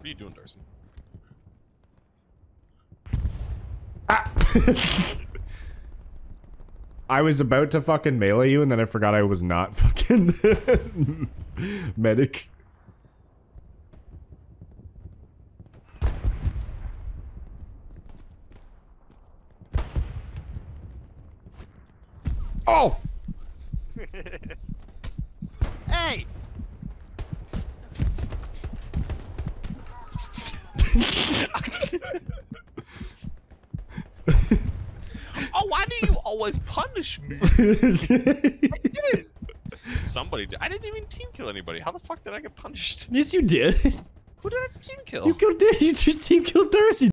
What are you doing, Darcy? Ah! I was about to fucking melee you, and then I forgot I was not fucking medic. Oh! Hey! Oh, why do you always punish me? Somebody did. I didn't even team kill anybody. How the fuck did I get punished? Yes, you did. Who did I team kill? You just team killed Darcy.